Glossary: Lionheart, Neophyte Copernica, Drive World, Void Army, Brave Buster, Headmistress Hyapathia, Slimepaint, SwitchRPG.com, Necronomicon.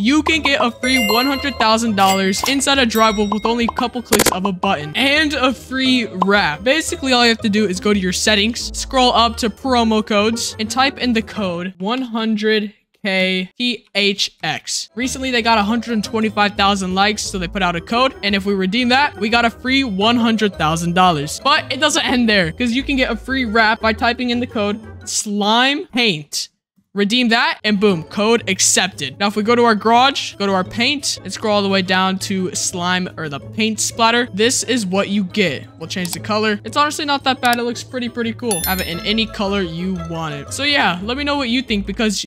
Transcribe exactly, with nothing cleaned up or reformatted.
you can get a free one hundred thousand dollars inside of Drive World with only a couple clicks of a button and a free wrap. Basically, all you have to do is go to your settings, scroll up to promo codes, and type in the code one hundred K T H X. Recently, they got one hundred twenty-five thousand likes, so they put out a code, and if we redeem that, we got a free one hundred thousand dollars. But it doesn't end there, because you can get a free wrap by typing in the code Slimepaint. Redeem that, and boom, code accepted. Now, if we go to our garage, go to our paint, and scroll all the way down to slime or the paint splatter, this is what you get. We'll change the color. It's honestly not that bad. It looks pretty, pretty cool. Have it in any color you want it. So yeah, let me know what you think, because